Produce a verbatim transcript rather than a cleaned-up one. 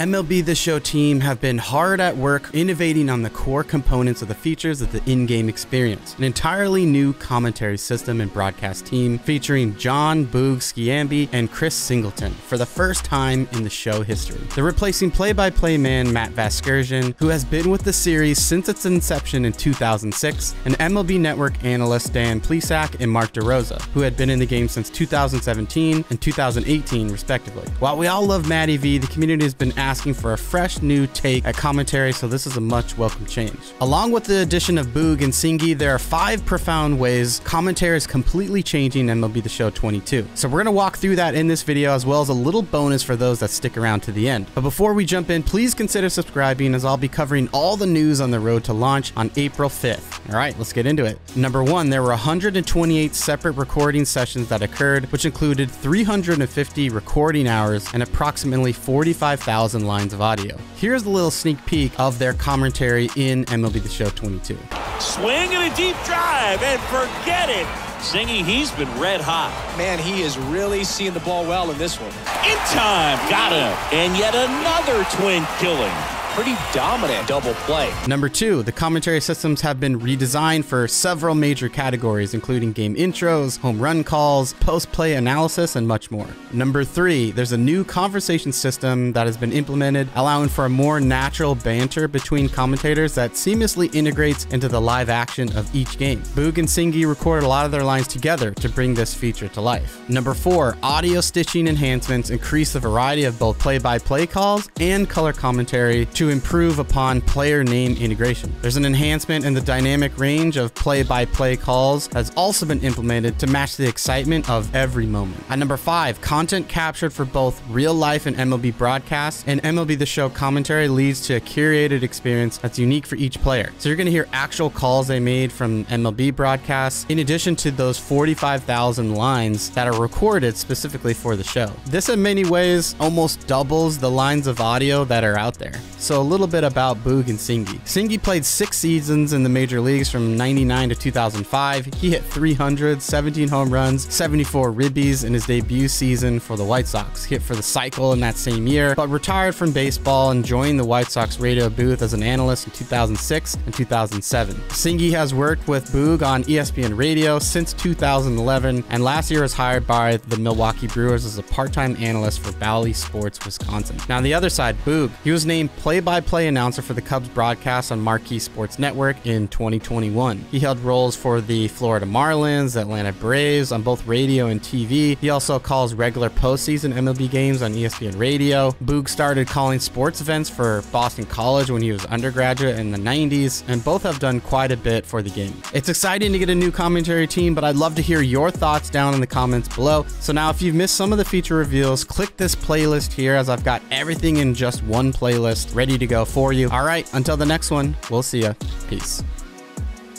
M L B The Show team have been hard at work innovating on the core components of the features of the in-game experience. An entirely new commentary system and broadcast team featuring John Boog Sciambi and Chris Singleton for the first time in the show history. They're replacing play-by-play man Matt Vasgersian, who has been with the series since its inception in two thousand six, and M L B Network analysts Dan Plesak and Mark DeRosa, who had been in the game since two thousand seventeen and two thousand eighteen, respectively. While we all love Matty V, the community has been asking for a fresh new take at commentary, so this is a much welcome change. Along with the addition of Boog and Singy, there are five profound ways commentary is completely changing M L B The Show twenty-two. So we're going to walk through that in this video, as well as a little bonus for those that stick around to the end. But before we jump in, please consider subscribing, as I'll be covering all the news on the road to launch on April fifth. All right, let's get into it. Number one, there were one hundred twenty-eight separate recording sessions that occurred, which included three hundred fifty recording hours and approximately forty-five thousand lines of audio. Here's a little sneak peek of their commentary in M L B The Show twenty-two. Swing and a deep drive, and forget it. Singy, he's been red hot. Man, he is really seeing the ball well in this one. In time, got him. And yet another twin killing. Pretty dominant double play. Number two, the commentary systems have been redesigned for several major categories, including game intros, home run calls, post-play analysis, and much more. Number three, there's a new conversation system that has been implemented, allowing for a more natural banter between commentators that seamlessly integrates into the live action of each game. Boog and Singy recorded a lot of their lines together to bring this feature to life. Number four, audio stitching enhancements increase the variety of both play-by-play calls and color commentary to improve upon player name integration. There's an enhancement in the dynamic range of play-by-play calls that's also been implemented to match the excitement of every moment. At number five, content captured for both real-life and M L B broadcasts and M L B The Show commentary leads to a curated experience that's unique for each player. So you're going to hear actual calls they made from M L B broadcasts, in addition to those forty-five thousand lines that are recorded specifically for the show. This, in many ways, almost doubles the lines of audio that are out there. So So a little bit about Boog and Singy. Singy played six seasons in the major leagues from ninety-nine to two thousand five. He hit three hundred, seventeen home runs, seventy-four ribbies in his debut season for the White Sox. He hit for the cycle in that same year, but retired from baseball and joined the White Sox radio booth as an analyst in two thousand six and two thousand seven. Singy has worked with Boog on E S P N Radio since two thousand eleven, and last year was hired by the Milwaukee Brewers as a part-time analyst for Bally Sports Wisconsin. Now on the other side, Boog, he was named play play-by-play announcer for the Cubs broadcast on Marquee Sports Network in twenty twenty-one. He held roles for the Florida Marlins, Atlanta Braves on both radio and T V. He also calls regular postseason M L B games on E S P N Radio. Boog started calling sports events for Boston College when he was undergraduate in the nineties, and both have done quite a bit for the game. It's exciting to get a new commentary team, but I'd love to hear your thoughts down in the comments below. So now, if you've missed some of the feature reveals, click this playlist here, as I've got everything in just one playlist ready to go for you. All right, until the next one, we'll see ya. Peace.